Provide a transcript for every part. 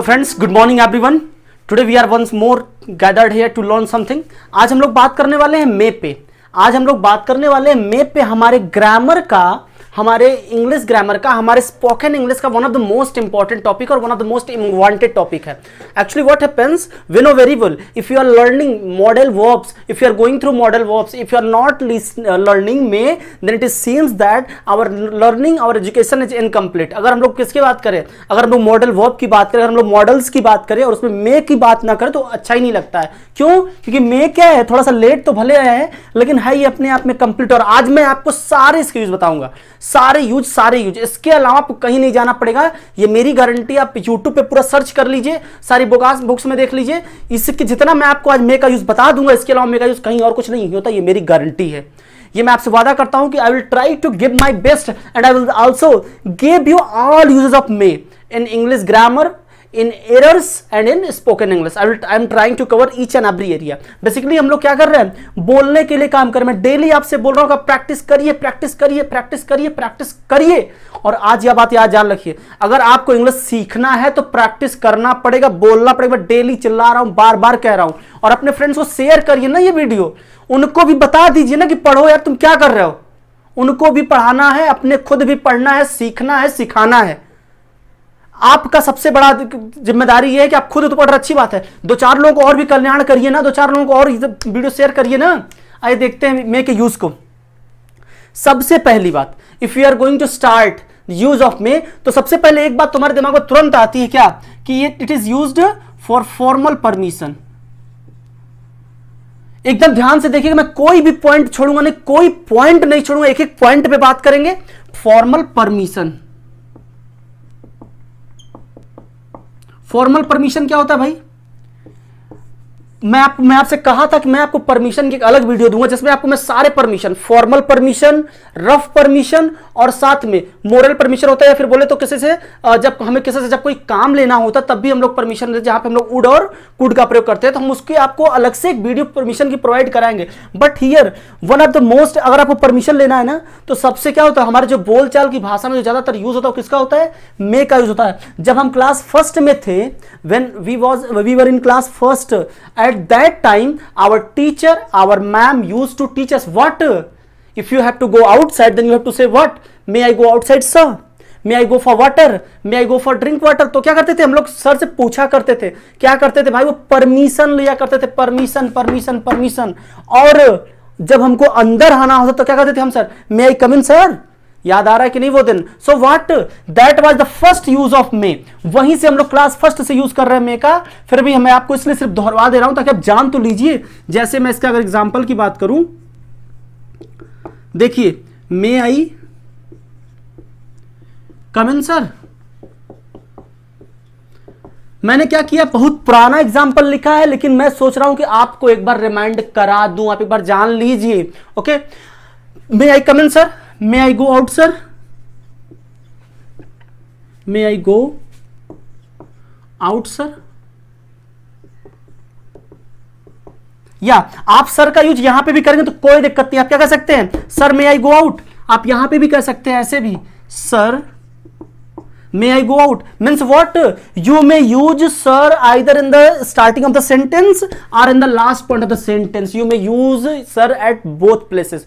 तो friends good morning everyone, today we are once more gathered here to learn something. आज हम लोग बात करने वाले हैं मैप पे। आज हम लोग बात करने वाले हैं मैप पे, हमारे ग्रामर का, हमारे इंग्लिश ग्रामर का, हमारे स्पोकन इंग्लिश का one of the most important topic और one of the most wanted topic है। Actually what happens, we know very well, if you are learning modal verbs, if you are going through modal verbs, if you are not learning may, then it seems that our learning, our education is incomplete. अगर हम लोग किसकी बात करें, अगर हम लोग modal verb की बात करें, अगर हम लोग मॉडल्स की बात करें और उसमें मे की बात ना करें तो अच्छा ही नहीं लगता है। क्यों? क्योंकि मे क्या है, थोड़ा सा लेट तो भले है लेकिन है ये अपने आप में कंप्लीट। और आज मैं आपको सारे इसके यूज बताऊंगा, सारे यूज। इसके अलावा आपको कहीं नहीं जाना पड़ेगा, ये मेरी गारंटी। आप YouTube पे पूरा सर्च कर लीजिए, सारी बोगास बुक्स में देख लीजिए, इसके जितना मैं आपको आज मे का यूज बता दूंगा, इसके अलावा मे का यूज कहीं और कुछ नहीं होता, ये मेरी गारंटी है। ये मैं आपसे वादा करता हूं कि I will try to give my best and I will also give you all uses of may in English grammar, in errors and in spoken English. I am trying to cover each and every area. Basically हम लोग क्या कर रहे हैं, बोलने के लिए काम कर रहे हैं। मैं डेली आपसे बोल रहा हूँ कि प्रैक्टिस करिए। और आज यह बात याद जान रखिए, अगर आपको इंग्लिश सीखना है तो प्रैक्टिस करना पड़ेगा, बोलना पड़ेगा। डेली चिल्ला रहा हूँ, बार बार कह रहा हूँ। और अपने फ्रेंड्स को शेयर करिए ना ये वीडियो, उनको भी बता दीजिए ना कि पढ़ो यार, तुम क्या कर रहे हो। उनको भी पढ़ाना है, अपने खुद भी पढ़ना है, सीखना है, सिखाना है। आपका सबसे बड़ा जिम्मेदारी यह है कि आप खुद तो पढ़ रहे, अच्छी बात है। दो चार लोगों को और भी कल्याण करिए ना, दो चार लोगों को और वीडियो शेयर करिए ना। आइए देखते हैं मे के यूज को। सबसे पहली बात, if you are going to start use of may, तो सबसे पहले एक बात तुम्हारे दिमाग में तुरंत आती है क्या, कि it is used for formal permission. एकदम ध्यान से देखिएगा, मैं कोई भी पॉइंट छोड़ूंगा नहीं, कोई पॉइंट नहीं छोड़ूंगा, एक एक पॉइंट पे बात करेंगे। फॉर्मल परमिशन, फॉर्मल परमिशन क्या होता है भाई? मैं आपसे कहा था कि मैं आपको परमिशन की एक अलग वीडियो दूंगा जिसमें आपको मैं सारे permission, formal permission, rough permission और साथ में मोरल परमिशन होता है, या फिर बोले तो किसी से जब कोई काम लेना होता तब भी हम लोग परमिशन, जहां पे हम लोग वुड और कुड का प्रयोग करते हैं, तो हम उसकी आपको अलग से एक वीडियो परमिशन की प्रोवाइड कराएंगे। But here one of the most, अगर आपको परमिशन लेना है ना तो सबसे क्या होता है, हमारे जो बोलचाल की भाषा में जो ज्यादातर यूज होता है किसका होता है, मे का यूज होता है। जब हम क्लास फर्स्ट में थे, when we were in class first, at that time our teacher, our ma'am used to teach us what, if you have to go outside then you have to say what, may I go outside sir, may I go for water, may I go for drink water। तो क्या करते थे हम लोग, sir से पूछा करते थे, क्या करते थे भाई, वो परमिशन लिया करते थे, परमिशन। और जब हमको अंदर आना होता तो क्या करते थे हम, sir may I come in sir, याद आ रहा है कि नहीं वो दिन। So what, that was the first use of may. वहीं से हम लोग क्लास फर्स्ट से यूज कर रहे हैं मे का। फिर भी मैं आपको इसलिए सिर्फ दोहरा दे रहा हूं ताकि आप जान तो लीजिए। जैसे मैं इसका अगर एग्जांपल की बात करूं, देखिए, may I come in sir. मैंने क्या किया, बहुत पुराना एग्जाम्पल लिखा है लेकिन मैं सोच रहा हूं कि आपको एक बार रिमाइंड करा दूं, आप एक बार जान लीजिए। Okay, may I come in sir, May I go out sir, May I go out sir। या आप सर का यूज यहां पे भी करेंगे तो कोई दिक्कत नहीं। आप क्या कह सकते हैं, sir May I go out। आप यहां पे भी कह सकते हैं ऐसे भी, sir May I go out means what, you may use sir either in the starting of the sentence or in the last point of the sentence, you may use sir at both places।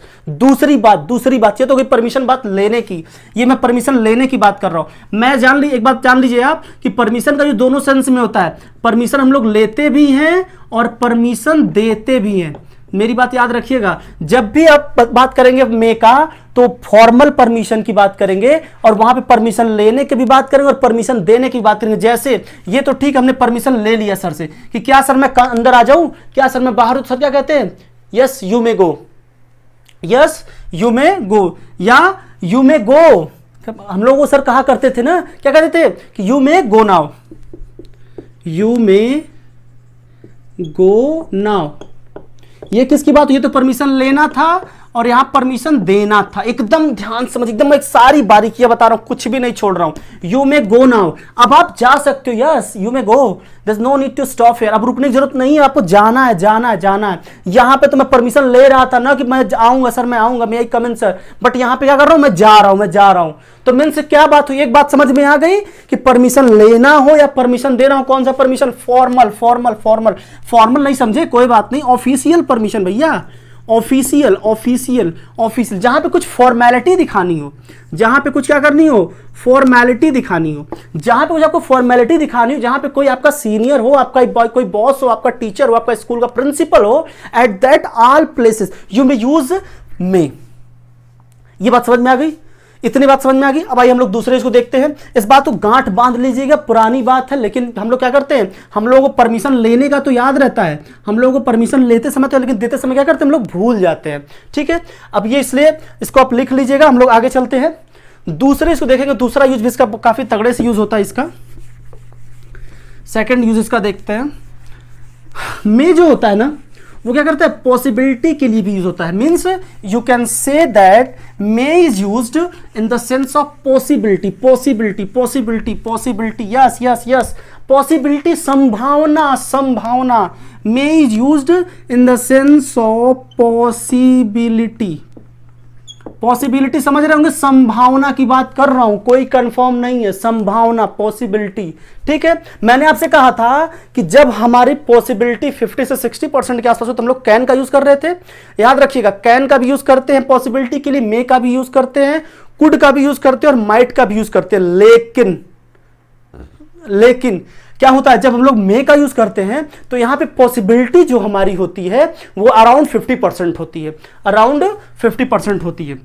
दूसरी बात ये तो कोई permission बात लेने की, ये मैं परमिशन लेने की बात कर रहा हूं। मैं एक बात जान लीजिए आप कि परमिशन का जो दोनों सेंस में होता है, परमिशन हम लोग लेते भी हैं और परमिशन देते भी हैं। मेरी बात याद रखिएगा, जब भी आप बात करेंगे मे का तो फॉर्मल परमिशन की बात करेंगे और वहां पे परमिशन लेने की भी बात करेंगे और परमिशन देने की बात करेंगे। जैसे ये तो ठीक, हमने परमिशन ले लिया सर से कि क्या सर मैं अंदर आ जाऊं, क्या सर मैं बाहर हूं, सर क्या कहते हैं, yes you may go, yes you may go या यू मे गो। हम लोग वो सर कहा करते थे ना, क्या कहते थे कि you may go now, you may go now. ये किसकी बात हुई, ये तो परमिशन लेना था और यहाँ परमिशन देना था। एकदम ध्यान समझ, एकदम मैं सारी बारीकियां बता रहा हूँ, कुछ भी नहीं छोड़ रहा हूँ। यू मे गो नाउ, अब आप जा सकते हो। Yes you may go, there is no need to stop here. अब रुकने की जरूरत नहीं है, आपको जाना है जाना है जाना है। यहाँ पे तो मैं परमिशन ले रहा था ना कि मैं आऊँगा सर, मैं आऊँगा, मैं एक कमेंट सर, बट यहाँ पे क्या कर रहा हूँ, मैं जा रहा हूँ, मैं जा रहा हूँ। तो मीन्स क्या बात हुई, एक बात समझ में आ गई कि परमिशन लेना हो या परमिशन देना हो, कौन सा permission, formal formal formal formal नहीं समझे कोई बात नहीं, ऑफिशियल परमिशन भैया, ऑफिशियल ऑफिशियल ऑफिशियल, जहां पे कुछ फॉर्मेलिटी दिखानी हो, जहां पे कुछ क्या करनी हो, फॉर्मेलिटी दिखानी हो, जहां पे कुछ आपको फॉर्मेलिटी दिखानी हो, जहां पे कोई आपका सीनियर हो, आपका कोई बॉस हो, आपका टीचर हो, आपका स्कूल का प्रिंसिपल हो। At that all places you may use may. ये बात समझ में आ गई, इतनी बात समझ में आ गई। अब आइए हम लोग दूसरे इसको देखते हैं। इस बात को गांठ बांध लीजिएगा, पुरानी बात है, लेकिन हम लोग क्या करते हैं, हम लोगों को परमिशन लेने का तो याद रहता है, हम लोगों को परमिशन लेते समय तो, लेकिन देते समय क्या करते हैं, हम लोग भूल जाते हैं। ठीक है, अब ये इसलिए इसको आप लिख लीजिएगा। हम लोग आगे चलते हैं, दूसरे इसको देखेंगे। दूसरा यूज भी इसका काफ़ी तगड़े से यूज होता है, इसका सेकेंड यूज इसका देखते हैं। मे जो होता है ना, वो क्या करता है, पॉसिबिलिटी के लिए भी यूज होता है। Means you can say that may is used in the sense of possibility, possibility possibility possibility, yes yes yes, possibility संभावना संभावना, may is used in the sense of possibility. Possibility समझ रहे होंगे, संभावना की बात कर रहा हूं, कोई कंफर्म नहीं है, संभावना पॉसिबिलिटी। ठीक है, मैंने आपसे कहा था कि जब हमारी पॉसिबिलिटी 50 से 60% के आसपास हो तो हम लोग कैन का यूज कर रहे थे। याद रखिएगा, कैन का भी यूज करते हैं पॉसिबिलिटी के लिए, मे का भी यूज करते हैं, कुड का भी यूज करते हैं और माइट का भी यूज करते हैं। लेकिन क्या होता है, जब हम लोग मे का यूज करते हैं तो यहां पे पॉसिबिलिटी जो हमारी होती है वो अराउंड 50% होती है, अराउंड 50% होती है।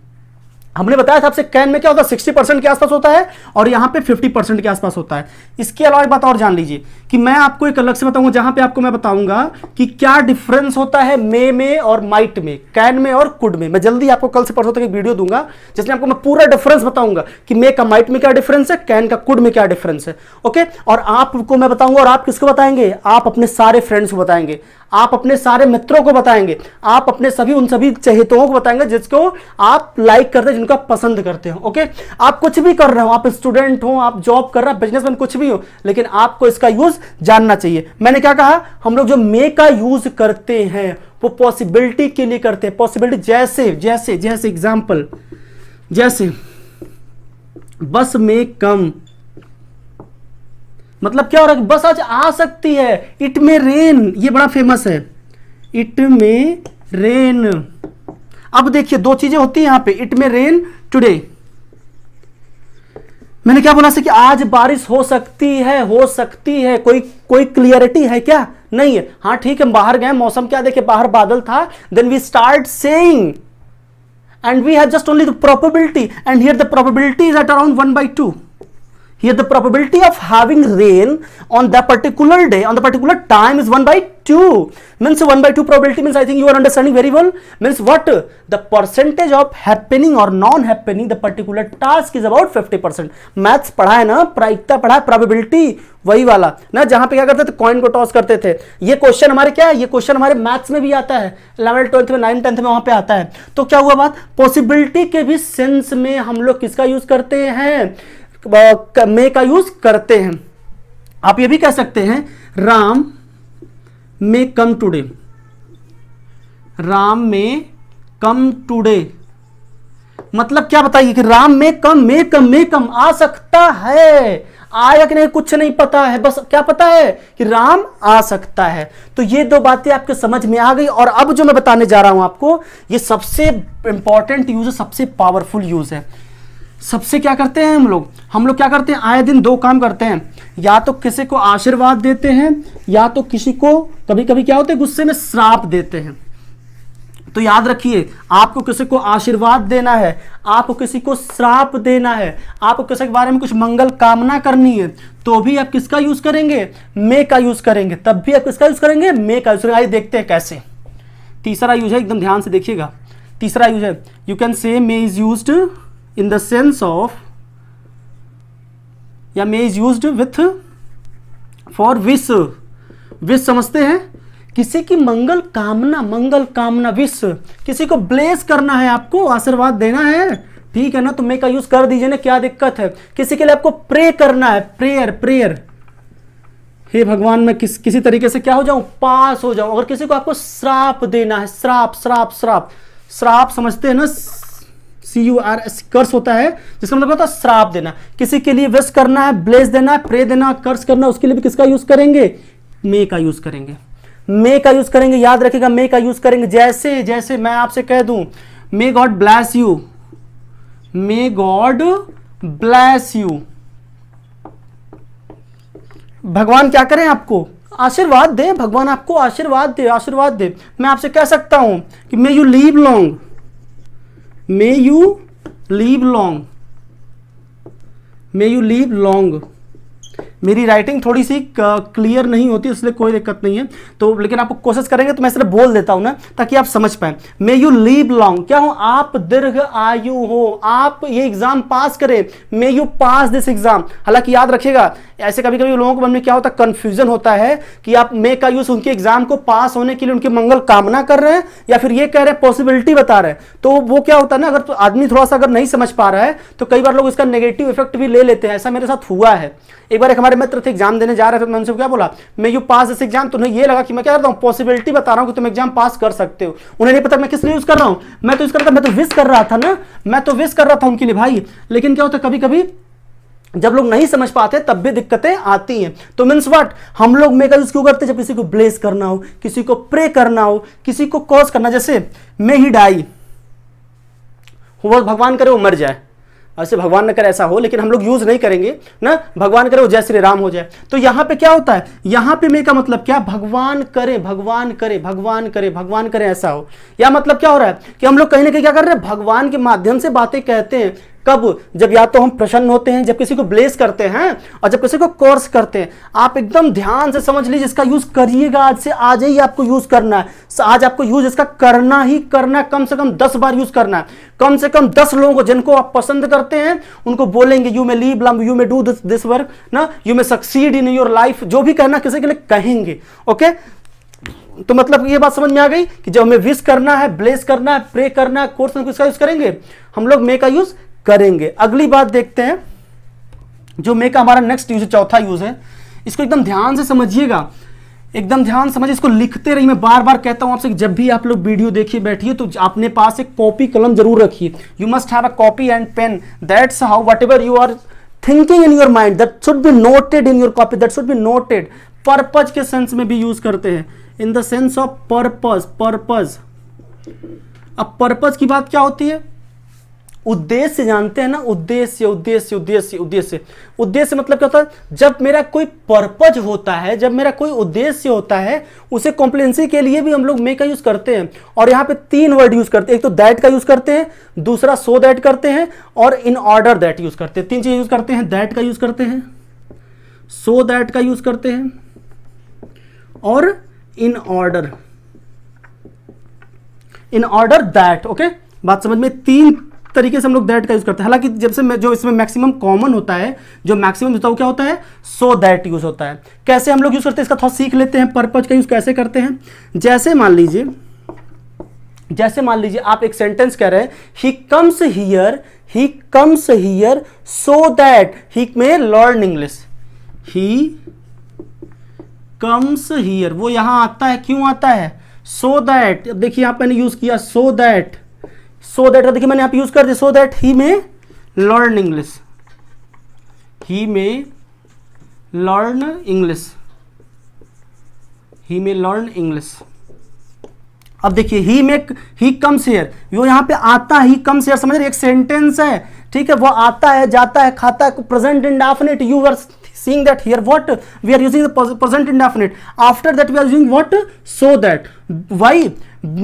हमने बताया था आपसे कैन में क्या होता है, 60% के आसपास होता है और यहाँ पे 50% के आसपास होता है। इसके अलावा एक बात और जान लीजिए कि मैं आपको एक अलग से बताऊंगा, जहां पे आपको मैं बताऊंगा कि क्या डिफरेंस होता है मे में और माइट में, कैन में और कुड में। मैं जल्दी आपको कल से परसों तक एक वीडियो दूंगा जिसमें आपको मैं पूरा डिफरेंस बताऊंगा कि मे का माइट में क्या डिफरेंस है, कैन का कुड में क्या डिफरेंस है। ओके, और आपको मैं बताऊंगा, और आप किसको बताएंगे, आप अपने सारे फ्रेंड्स को बताएंगे, आप अपने सारे मित्रों को बताएंगे, आप अपने सभी उन सभी चहेतों को बताएंगे जिसको आप लाइक करते हैं, जिनको आप पसंद करते हो। ओके, आप कुछ भी कर रहे हो, आप स्टूडेंट हो, आप जॉब कर रहे हो, बिजनेसमैन, कुछ भी हो, लेकिन आपको इसका यूज जानना चाहिए। मैंने क्या कहा, हम लोग जो मे का यूज करते हैं वो पॉसिबिलिटी के लिए करते हैं, पॉसिबिलिटी। जैसे जैसे जैसे एग्जाम्पल, जैसे बस में कम, मतलब क्या हो रहा है, बस आज आ सकती है। इट में रेन, ये बड़ा फेमस है, इट में रेन। अब देखिए दो चीजें होती है यहां पे, इट में रेन टुडे। मैंने क्या बोला कि आज बारिश हो सकती है, हो सकती है। कोई क्लियरिटी है क्या, नहीं है। हाँ ठीक है, बाहर गए, मौसम क्या, देखिए बाहर बादल था। Then we start saying and we have just only the probability and here the probability is at around 1/2। Here the probability of having rain on that particular day, on the particular time is 1/2. Means 1/2 probability means I think you are understanding very well. Means what? The percentage of happening or non-happening the particular task is about 50%. Maths पढ़ा है ना, प्रायिकता पढ़ा है, probability वही वाला ना, जहाँ पे क्या करते थे, कॉइन को टॉस करते थे। ये क्वेश्चन हमारे क्या है, ये क्वेश्चन हमारे मैथ्स में भी आता है, 11th 12th में, 9th 10th में वहाँ पे आता है। तो क्या हुआ बात, पॉसिबिलिटी के भी सेंस में हम लोग किसका यूज करते हैं, मे का यूज करते हैं। आप ये भी कह सकते हैं Ram may come today, Ram may come today. मतलब क्या बताइए कि राम मे कम, मे कम मे कम, आ सकता है, आया कि नहीं कुछ नहीं पता है, बस क्या पता है कि राम आ सकता है। तो ये दो बातें आपके समझ में आ गई। और अब जो मैं बताने जा रहा हूं आपको, ये सबसे इंपॉर्टेंट यूज है, सबसे पावरफुल यूज है। सबसे क्या करते हैं हम लोग क्या करते हैं, आए दिन दो काम करते हैं, या तो किसी को आशीर्वाद देते हैं या तो किसी को कभी कभी क्या होते हैं, गुस्से में श्राप देते हैं। तो याद रखिए, आपको किसी को आशीर्वाद देना है, आपको किसी को श्राप देना है, आपको किसी के बारे में कुछ मंगल कामना करनी है, तो भी आप किसका यूज करेंगे, मे का यूज करेंगे। तब भी आप किसका यूज करेंगे, मे का यूज करेंगे। आइए देखते हैं कैसे। तीसरा यूज है, एकदम ध्यान से देखिएगा, तीसरा यूज है you can say may is used in the sense of, या may is used with for wish। wish समझते हैं किसी की मंगल कामना विश, किसी को ब्लेस करना है, आपको आशीर्वाद देना है, ठीक है ना, तो मैं का यूज कर दीजिए ना, क्या दिक्कत है। किसी के लिए आपको प्रे करना है, प्रेयर, हे भगवान मैं किसी तरीके से क्या हो जाऊं, पास हो जाऊं। अगर किसी को आपको श्राप देना है, श्राप समझते हैं ना, CURS कर्स होता है, जिसका मतलब होता है श्राप देना। किसी के लिए विश करना है, ब्लेस देना है, प्रे देना, कर्स करना, उसके लिए भी किसका यूज करेंगे, मे का यूज करेंगे, मे का यूज करेंगे, याद रखिएगा मे का यूज करेंगे। जैसे जैसे मैं आपसे कह दूं, may God bless you, may God bless you, भगवान क्या करें, आपको आशीर्वाद दे, भगवान आपको आशीर्वाद दे, आशीर्वाद दे। मैं आपसे कह सकता हूं कि may you live long, may you live long, may you live long. मेरी राइटिंग थोड़ी सी क्लियर नहीं होती, इसलिए कोई दिक्कत नहीं है, तो लेकिन आपको कोशिश करेंगे तो मैं सिर्फ बोल देता हूं ना, ताकि आप समझ पाए। मे यू लिव लॉन्ग, क्या हो, आप दीर्घ आयु हो, आप ये एग्जाम पास करें, may you pass this exam. हालांकि याद रखिएगा, ऐसे कभी कभी लोगों के मन में क्या होता है, कंफ्यूजन होता है कि आप मे का यूज उनके एग्जाम को पास होने के लिए उनकी मंगल कामना कर रहे हैं, या फिर ये कह रहे हैं पॉसिबिलिटी बता रहे हैं, तो वो क्या होता है ना, अगर तो आदमी थोड़ा सा अगर नहीं समझ पा रहा है तो कई बार लोग इसका नेगेटिव इफेक्ट भी ले लेते हैं। ऐसा मेरे साथ हुआ है, एक बार एक हमारे मित्र थे, एग्जाम देने जा रहे थे, तो मैंने उनसे क्या बोला, मैं यू पास दिस एग्जाम, तो उन्हें ये लगा कि मैं क्या करता हूँ, पॉसिबिलिटी बता रहा हूँ कि तुम एग्जाम पास कर सकते हो। उन्हें नहीं पता मैं किस लिए यूज कर रहा हूँ, मैं तो विश कर रहा था ना, मैं तो विश कर रहा था उनके लिए भाई। लेकिन क्या होता है कभी कभी जब लोग नहीं समझ पाते तब भी दिक्कतें आती हैं, तो मीन्स व्हाट, हम लोग मे का यूज क्यों करते हैं, जब किसी को ब्लेस करना हो, किसी को प्रे करना हो, किसी को कॉज करना, जैसे मे ही डाई, वो भगवान करे वो मर जाए, ऐसे भगवान न करे ऐसा हो, लेकिन हम लोग यूज नहीं करेंगे ना, भगवान करे वो जय श्री राम हो जाए। तो यहाँ पे क्या होता है, यहाँ पे मे का मतलब क्या, भगवान करे ऐसा हो, या मतलब क्या हो रहा है कि हम लोग कहीं ना कहीं क्या कर रहे हैं, भगवान के माध्यम से बातें कहते हैं। कब, जब या तो हम प्रसन्न होते हैं, जब किसी को ब्लेस करते हैं, और जब किसी को कोर्स करते हैं। आप एकदम ध्यान से समझ लीजिए, इसका यूज करिएगा, आज से आज ही आपको यूज करना है, आज आपको यूज इसका करना ही करना, कम से कम 10 बार यूज करना है, कम से कम 10 लोगों को जिनको आप पसंद करते हैं उनको बोलेंगे, you may live long, you may do this work ना, you may succeed in your life, जो भी कहना किसी के लिए कहेंगे। ओके, तो मतलब ये बात समझ में आ गई कि जब हमें विश करना है, ब्लेस करना है, प्रे करना है, कोर्स किसका यूज करेंगे, हम लोग मे का यूज करेंगे। अगली बात देखते हैं, जो मे का हमारा नेक्स्ट यूज है, चौथा यूज है। इसको एकदम ध्यान से समझिएगा, एकदम ध्यान समझिए, इसको लिखते रहिए। मैं बार बार कहता हूं आपसे, जब भी आप लोग वीडियो देखिए बैठिए तो अपने पास एक कॉपी कलम जरूर रखिए। You must have a copy and pen, that's how whatever you are thinking in your mind that should be noted in your copy, that should be noted. Purpose के sense में भी use करते हैं, in the sense of purpose, purpose. अब purpose की बात क्या होती है, उद्देश्य, जानते हैं ना, उद्देश्य उद्देश्य उद्देश्य उद्देश्य उद्देश्य मतलब क्या होता है, जब मेरा कोई पर्पज होता है, जब मेरा कोई उद्देश्य होता है, उसे कॉम्प्लीमेंसी के लिए भी हम लोग मे का यूज करते हैं। और यहाँ पे 3 वर्ड यूज करते हैं, एक तो दैट का यूज करते हैं, दूसरा सो दैट करते हैं, और इन ऑर्डर दैट यूज करते हैं। 3 चीज यूज करते हैं, दैट का यूज करते हैं, सो दैट का यूज करते हैं, और इन ऑर्डर दैट। ओके, बात समझ में, 3 तरीके से हम लोग दैट का यूज करते हैं। हालांकि जब से जो इसमें मैक्सिमम कॉमन होता है, जो मैक्सिमम होता है वो क्या होता है, सो दैट यूज होता है। कैसे हम लोग यूज करते हैं इसका थोड़ा सीख लेते हैं, पर्पज का यूज कैसे करते हैं। जैसे मान लीजिए आप एक सेंटेंस कह रहे हैं, he comes here so that he may learn English. He comes here, वो यहां आता है, क्यों आता है, सो दैट। देखिए यहां मैंने यूज किया सो दैट का, देखिए मैंने आप यूज कर दिया so that he may learn English, he may learn English. अब देखिए ही कम्स हियर, वो यहाँ पे आता है, ही कम्स हियर, समझ रहे, एक सेंटेंस है, ठीक है, वो आता है, जाता है, खाता है, present indefinite. You are seeing that here, what we are using the present indefinite, after that we are using what, so that. Why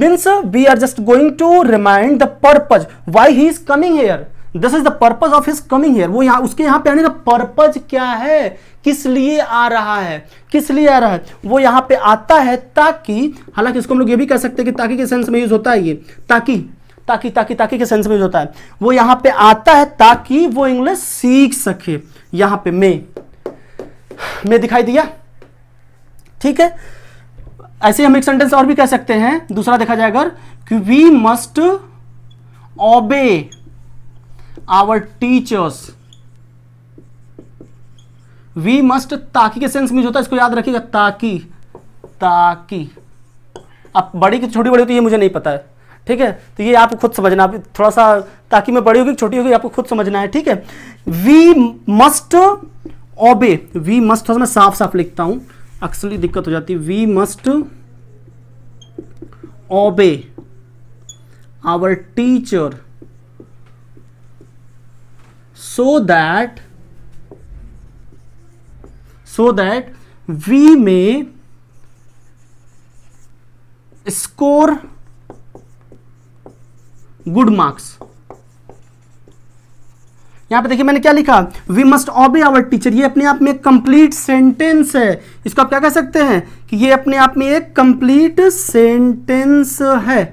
means we are just going to remind the purpose why he is coming here, this is the purpose of his coming here. वो यहाँ उसके यहाँ पे आने का purpose क्या है, किस लिए आ रहा है, किस लिए आ रहा है, वो यहाँ पे आता है ताकि, हालांकि इसको हम लोग ये भी कह सकते हैं कि ताकि के सेंस में यूज होता है ये, ताकि के सेंस में यूज होता है। वो यहाँ पे आता है ताकि वो इंग्लिश सीख सके। यहाँ पे मैं दिखाई दिया, ठीक है। ऐसे हम एक सेंटेंस और भी कह सकते हैं, दूसरा देखा जाए अगर कि we must obey our teachers. We must ताकि के सेंस में जो होता है इसको याद रखिएगा, ताकि ताकि आप बड़ी की छोटी बड़ी होती है ये मुझे नहीं पता है, ठीक है, तो ये आपको खुद समझना, आप थोड़ा सा ताकि मैं बड़ी होगी छोटी होगी आपको खुद समझना है, ठीक है। We must obey, we must थोड़ा मैं साफ साफ लिखता हूं, एक्चुअली दिक्कत हो जाती है। We must obey our teacher so that we may score good marks. यहां पे देखिए मैंने क्या लिखा, we must obey our teacher, ये अपने आप में एक कंप्लीट सेंटेंस है। इसको आप क्या कह सकते हैं कि ये अपने आप में एक कंप्लीट सेंटेंस है।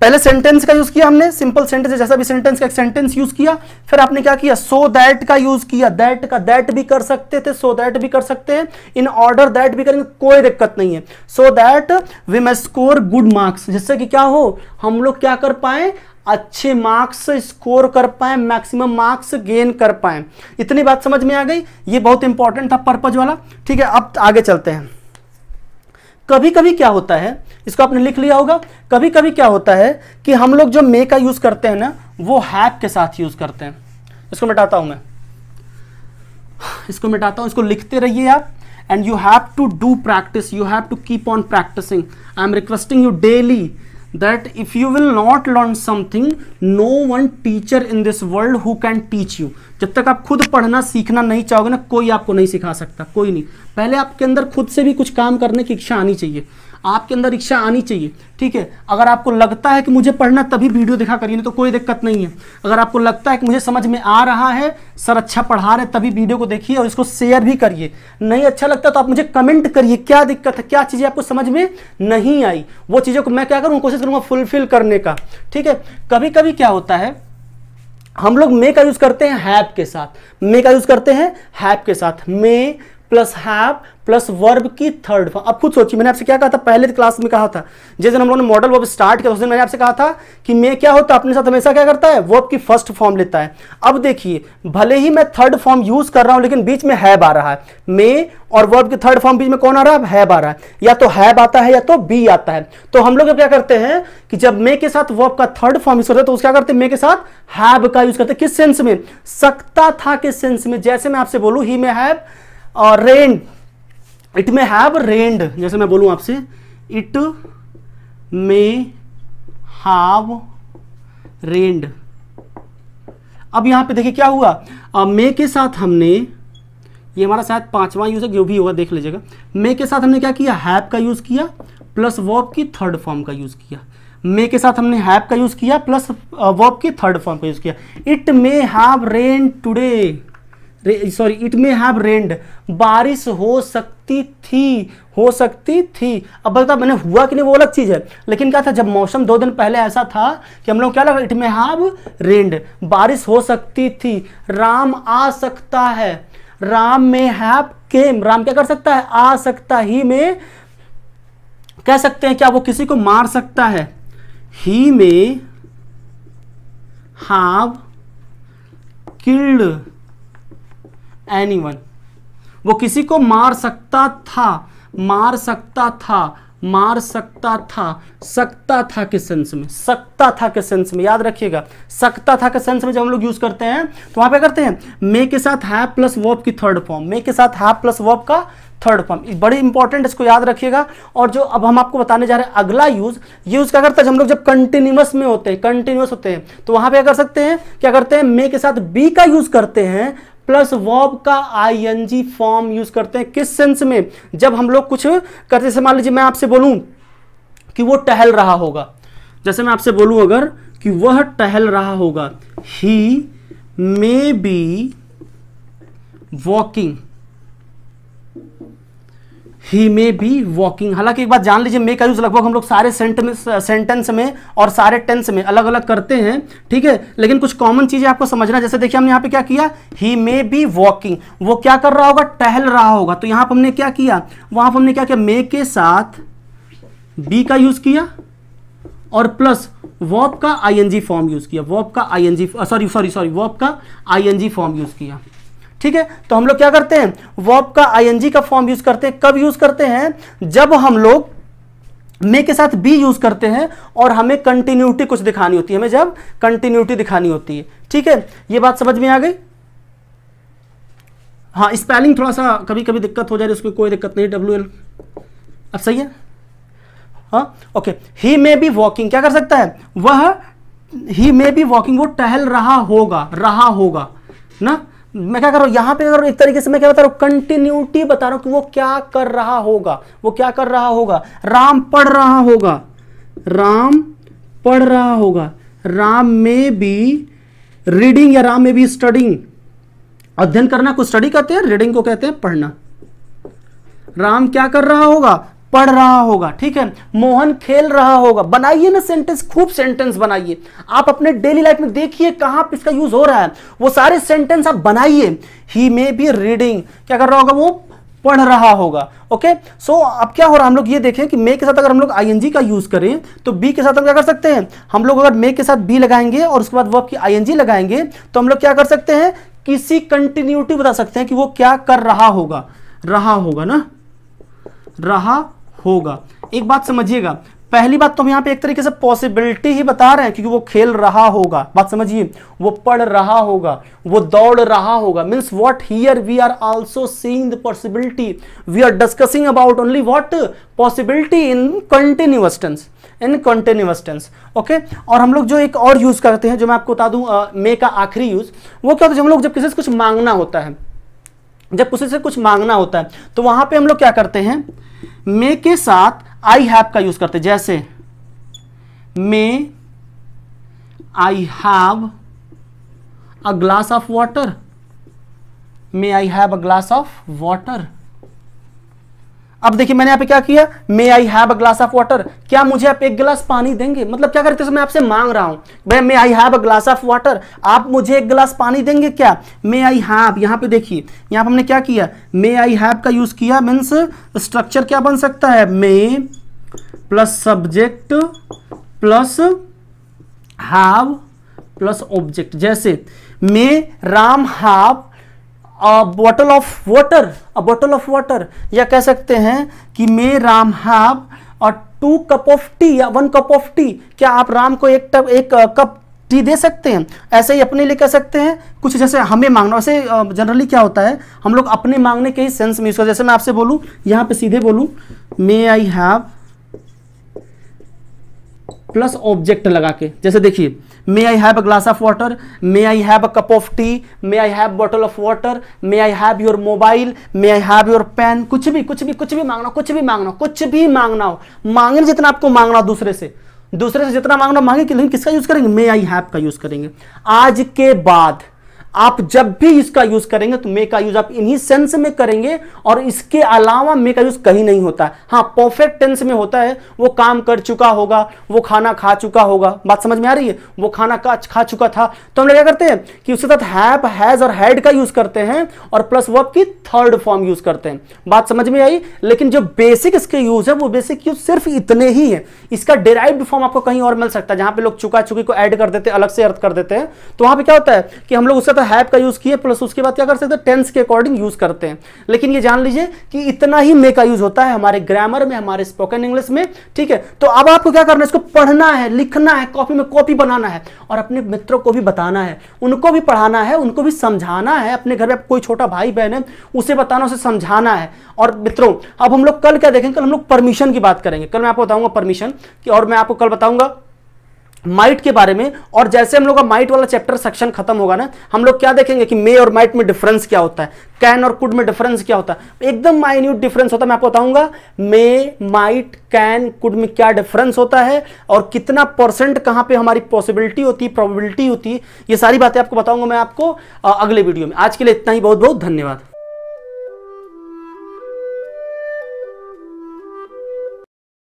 पहले सेंटेंस का यूज किया हमने, सिंपल सेंटेंस जैसा भी सेंटेंस का एक सेंटेंस यूज किया, फिर आपने क्या किया, सो दैट का यूज किया, दैट का, दैट भी कर सकते थे, सो दैट भी कर सकते हैं, इन ऑर्डर दैट भी करेंगे, कोई दिक्कत नहीं है। So that we must score good marks, जिससे कि क्या हो, हम लोग क्या कर पाए, अच्छे मार्क्स स्कोर कर पाए, मैक्सिमम मार्क्स गेन कर पाए। इतनी बात समझ में आ गई, ये बहुत इंपॉर्टेंट था पर्पज वाला, ठीक है। अब आगे चलते हैं। कभी कभी क्या होता है, इसको आपने लिख लिया होगा, कभी कभी क्या होता है कि हम लोग जो मे का यूज करते हैं ना वो हैव के साथ यूज करते हैं। इसको मिटाता हूं मैं, इसको मिटाता हूं, इसको लिखते रहिए आप। And you have to do practice, you have to keep on practicing. I am requesting you daily that if you will not learn something, no one teacher in this world who can teach you। जब तक आप खुद पढ़ना सीखना नहीं चाहोगे ना, कोई आपको नहीं सिखा सकता, कोई नहीं। पहले आपके अंदर खुद से भी कुछ काम करने की इच्छा आनी चाहिए, आपके अंदर इच्छा आनी चाहिए, ठीक है। अगर आपको लगता है कि मुझे पढ़ना, तभी वीडियो देखा करिए, नहीं तो कोई दिक्कत नहीं है। अगर आपको लगता है कि मुझे समझ में आ रहा है, सर अच्छा पढ़ा रहे, तभी वीडियो को देखिए और इसको शेयर भी करिए। नहीं अच्छा लगता तो आप मुझे कमेंट करिए, क्या दिक्कत है, क्या चीज़ें आपको समझ में नहीं आई, वो चीज़ों को मैं क्या करूँ, कोशिश करूँगा फुलफिल करने का, ठीक है। कभी कभी क्या होता है, हम लोग मे का यूज़ करते हैं हैव के साथ, मे का यूज़ करते हैं हैव के साथ, may plus have plus verb की थर्ड फॉर्म। अब खुद सोचिए, मैंने आपसे क्या कहा था, पहले क्लास में कहा था, जिस दिन हम लोगों ने मॉडल वर्ब स्टार्ट किया उस दिन मैंने आपसे कहा था कि मैं क्या होता है अपने साथ हमेशा क्या करता है, वर्ब की फर्स्ट फॉर्म लेता है। अब देखिए, भले ही मैं थर्ड फॉर्म यूज कर रहा हूं लेकिन बीच में हैव आ रहा है, मैं और वर्ब की थर्ड फॉर्म बीच में कौन आ रहा है, हैव आ रहा है, या तो हैव आता है या तो बी आता है। तो हम लोग क्या करते हैं कि जब मैं के साथ वर्ब का थर्ड फॉर्म यूज करते हैं तो उस क्या करते हैं, मैं के साथ हैव का यूज करते हैं। किस सेंस में, सकता था के सेंस में। जैसे मैं आपसे बोलूँ ही में हैव और rained, it may have rained, जैसे मैं बोलूं आपसे इट मे हैव रेंड। अब यहां पे देखिए क्या हुआ, मे के साथ हमने, ये हमारा शायद पांचवा यूज है, जो भी होगा देख लीजिएगा, मे के साथ हमने क्या किया, हैव का यूज किया प्लस वर्ब की थर्ड फॉर्म का यूज किया। मे के साथ हमने हैव का यूज किया प्लस वर्ब की थर्ड फॉर्म का यूज किया। It may have rained today, sorry it may have rained, बारिश हो सकती थी, हो सकती थी। अब बता मैंने हुआ कि नहीं वो अलग चीज़ है, लेकिन क्या था, जब मौसम 2 दिन पहले ऐसा था कि हम लोग क्या लगा, इट मे हैव रेंड, बारिश हो सकती थी। राम आ सकता है, Ram may have came, Ram क्या कर सकता है, आ सकता। ही में कह सकते हैं क्या, वो किसी को मार सकता है, he may have killed anyone, वो किसी को मार सकता था, मार सकता था, मार सकता था। सकता था के सेंस में, सकता था के सेंस में याद रखिएगा, सकता था के सेंस में जब हम लोग यूज करते हैं तो वहां पे करते हैं मे के साथ हैव प्लस वर्ब की थर्ड फॉर्म, मे के साथ हैव प्लस वर्ब का थर्ड फॉर्म, बड़ी इंपॉर्टेंट, इसको याद रखिएगा। और जो अब हम आपको बताने जा रहे हैं अगला यूज, ये यूज क्या करता है, हम लोग जब कंटिन्यूअस में होते हैं, कंटिन्यूअस होते हैं तो वहां पे कर सकते हैं क्या करते हैं, मे के साथ बी का यूज करते हैं प्लस वर्ब का आईएनजी फॉर्म यूज करते हैं। किस सेंस में, जब हम लोग कुछ करते, जैसे मान लीजिए मैं आपसे बोलूं कि वो टहल रहा होगा, जैसे मैं आपसे बोलूं अगर कि वह टहल रहा होगा, he may be walking, he may be walking. हालांकि एक बात जान लीजिए, मे का यूज लगभग हम लोग सारे सेंटेंस में और सारे टेंस में अलग अलग करते हैं, ठीक है, लेकिन कुछ कॉमन चीजें आपको समझना। जैसे देखिए हमने यहाँ पे क्या किया, ही मे बी वॉकिंग, वो क्या कर रहा होगा, टहल रहा होगा। तो यहाँ पर हमने क्या किया, वहां पर हमने क्या किया, मे के साथ बी का यूज किया और प्लस वर्ब का आईएनजी फॉर्म यूज किया, वर्ब का आईएनजी सॉरी वर्ब का आईएनजी फॉर्म यूज किया, ठीक है। तो हम लोग क्या करते हैं, वर्ब का आईएनजी का फॉर्म यूज करते हैं। कब यूज करते हैं, जब हम लोग मे के साथ बी यूज करते हैं और हमें कंटिन्यूटी कुछ दिखानी होती है, हमें जब कंटिन्यूटी दिखानी होती है, ठीक है। ये बात समझ में आ गई। हाँ, स्पेलिंग थोड़ा सा कभी कभी दिक्कत हो जा रही है, उसमें कोई दिक्कत नहीं, WL अब सही है। हाँ okay, he may be walking, क्या कर सकता है वह, ही मे बी वॉकिंग, वो टहल रहा होगा ना। मैं क्या कर रहा हूँ यहाँ पे, अगर एक तरीके से मैं क्या बता रहा हूँ, कंटिन्यूटी बता रहा हूँ कि वो क्या कर रहा होगा, वो क्या कर रहा होगा। राम पढ़ रहा होगा, राम पढ़ रहा होगा, राम मे बी रीडिंग या राम मे बी स्टडिंग। अध्ययन करना को स्टडी कहते हैं, रीडिंग को कहते हैं पढ़ना। राम क्या कर रहा होगा, पढ़ रहा होगा, ठीक है। मोहन खेल रहा होगा। बनाइए ना सेंटेंस, खूब सेंटेंस बनाइए। आप अपने डेली लाइफ में देखिए कहां पे इसका यूज हो रहा है, वो सारे सेंटेंस आप बनाइए। ही मे बी रीडिंग, क्या कर रहा होगा वो, पढ़ रहा होगा। ओके सो अब क्या हो रहा है, हम लोग ये देखें कि मे के साथ अगर हम लोग आईएनजी का यूज करें तो बी के साथ हम क्या कर सकते हैं, हम लोग अगर मे के साथ बी लगाएंगे और उसके बाद वर्ब की आईएनजी लगाएंगे तो हम लोग क्या कर सकते हैं, किसी कंटिन्यूटी बता सकते हैं कि वो क्या कर रहा होगा ना, रहा होगा। एक बात समझिएगा, पहली बात तो हम यहाँ पे एक तरीके से पॉसिबिलिटी ही बता रहे हैं, क्योंकि वो खेल रहा होगा, बात समझिए, वो पढ़ रहा होगा, वो दौड़ रहा होगा। Means what here we are also seeing the possibility, we are discussing about only what possibility in continuous tense. Okay, और हम लोग जो एक और यूज करते हैं, जो मैं आपको बता दूं, मे का आखिरी यूज, वो क्या होता है, हम लोग जब किसी से कुछ मांगना होता है, जब किसी से कुछ मांगना होता है तो वहां पे हम लोग क्या करते हैं, मे के साथ आई हैव का यूज करते हैं। जैसे may I have a glass of water, may I have a glass of water. अब देखिए मैंने यहाँ पे क्या किया, may I have a glass of water, क्या मुझे आप एक गिलास पानी देंगे, मतलब क्या करते हैं, मैं आपसे मांग रहा हूं, भैया may I have a glass of water, आप मुझे एक गिलास पानी देंगे क्या। मे आई हैव, यहाँ पे देखिए, यहाँ पे हमने क्या किया, मे आई हैव का यूज किया। मीन्स स्ट्रक्चर क्या बन सकता है, may plus subject plus have plus object. जैसे may Ram have a bottle of water, या कह सकते हैं कि मे राम हैव और 2 कप ऑफ टी या 1 कप ऑफ टी, क्या आप राम को एक कप टी दे सकते हैं। ऐसे ही अपने लिए कह सकते हैं कुछ, जैसे हमें मांगना, वैसे जनरली क्या होता है हम लोग अपने मांगने के ही सेंस में यूज करते। जैसे मैं आपसे बोलूँ, यहाँ पे सीधे बोलूँ may I have plus object लगा के, जैसे देखिए may I have a glass of water, may I have a cup of tea, may I have bottle of water, may I have your mobile, may I have your pen, कुछ भी मांगना हो, मांगने जितना आपको मांगना हो, दूसरे से जितना मांगना मांगे, लेकिन किसका यूज करेंगे, मे आई हैव का यूज करेंगे। आज के बाद आप जब भी इसका यूज करेंगे तो मे का यूज आप इन्हीं सेंस में करेंगे और इसके अलावा मे का यूज कहीं नहीं होता है। हाँ, परफेक्ट टेंस में होता है, वो काम कर चुका होगा, वो खाना खा चुका होगा, बात समझ में आ रही है, वो खाना खा चुका था, तो हम लोग क्या करते हैं कि उसके साथ हैव हैज और हैड का यूज करते हैं और प्लस वर्ब की 3rd फॉर्म यूज करते हैं। बात समझ में आई, लेकिन जो बेसिक इसके यूज है वो बेसिक यूज सिर्फ इतने ही है। इसका डेराइव्ड फॉर्म आपको कहीं और मिल सकता है, जहां पे लोग चुका चुकी को ऐड कर देते हैं, अलग से अर्थ कर देते हैं। तो वहां पे क्या होता है कि हम लोग उसके हैव का यूज किए प्लस उसके बाद क्या कर सकते हैं, टेंस के अकॉर्डिंग यूज करते हैं। लेकिन ये जान लीजिए कि इतना ही मे का यूज होता है हमारे ग्रामर में, हमारे स्पोकन इंग्लिश में, ठीक है। तो अब आपको क्या करना है, इसको पढ़ना है, लिखना है, कॉपी में कॉपी बनाना है और अपने मित्रों को भी बताना है, उनको भी पढ़ाना है, उनको भी समझाना है। अपने घर में कोई छोटा भाई बहन है उसे बताना, उसे समझाना है। और मित्रों, अब हम लोग कल क्या देखेंगे, कल हम लोग परमिशन की बात करेंगे। कल मैं आपको बताऊंगा परमिशन की, और मैं आपको कल बताऊंगा माइट के बारे में। और जैसे हम लोग का माइट वाला चैप्टर सेक्शन खत्म होगा ना, हम लोग क्या देखेंगे कि मे और माइट में डिफरेंस क्या होता है, कैन और कुड में डिफरेंस क्या होता है, एकदम माइन्यूट डिफरेंस होता है। मैं आपको बताऊंगा मे माइट कैन कुड में क्या डिफरेंस होता है और कितना % कहाँ पे हमारी पॉसिबिलिटी होती है, प्रोबेबिलिटी होती है, ये सारी बातें आपको बताऊंगा मैं आपको अगले वीडियो में। आज के लिए इतना ही, बहुत बहुत धन्यवाद।